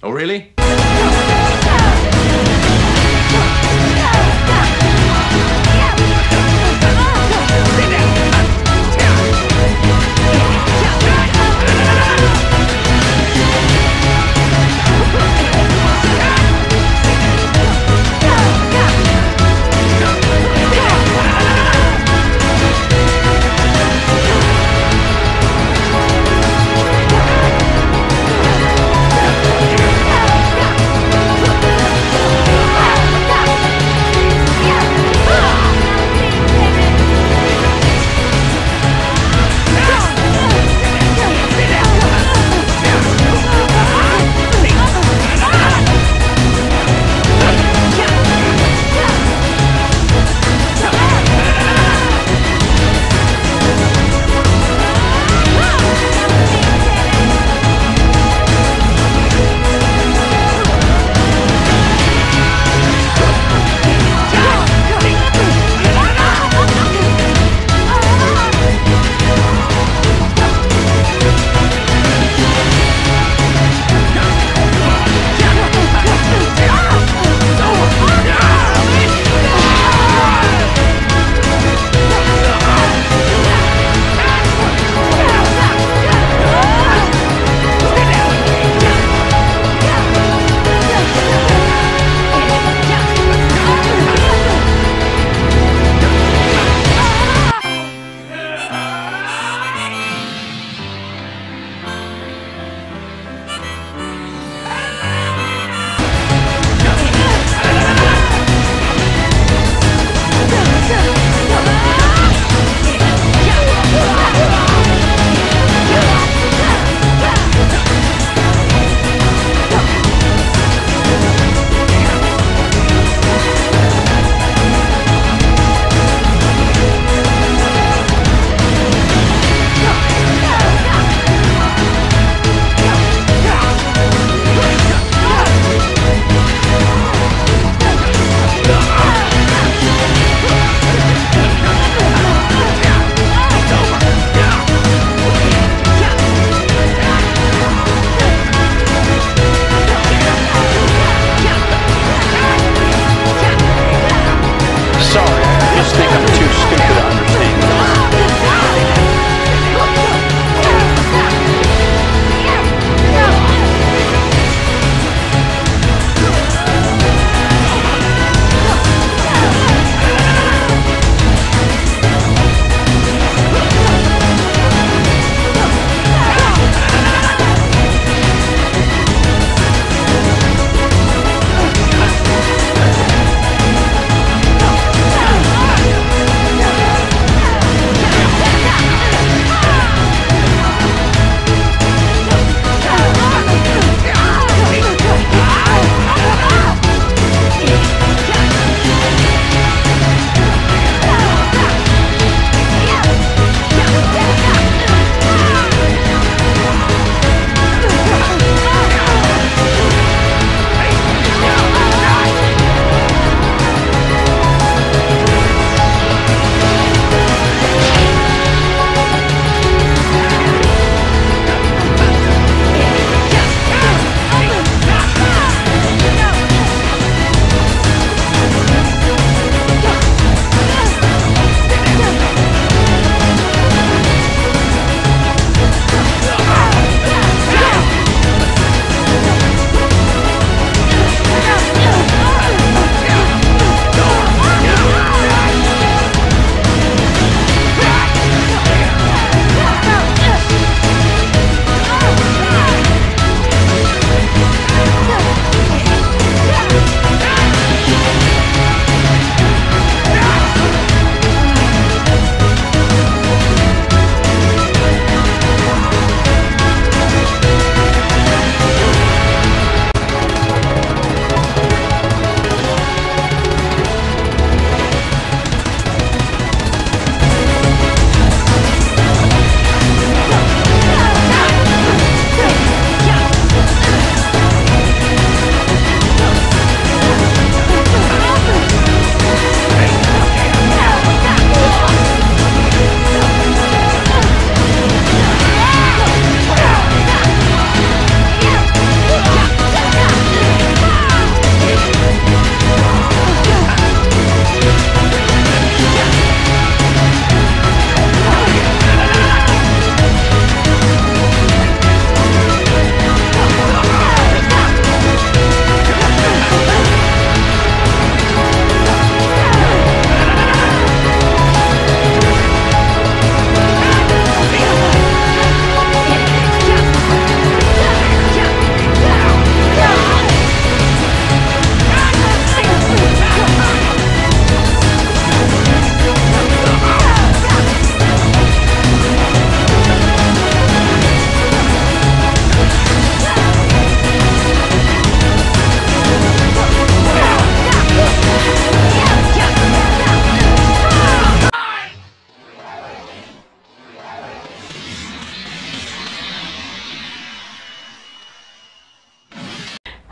Oh, really?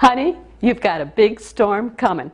Honey, you've got a big storm coming.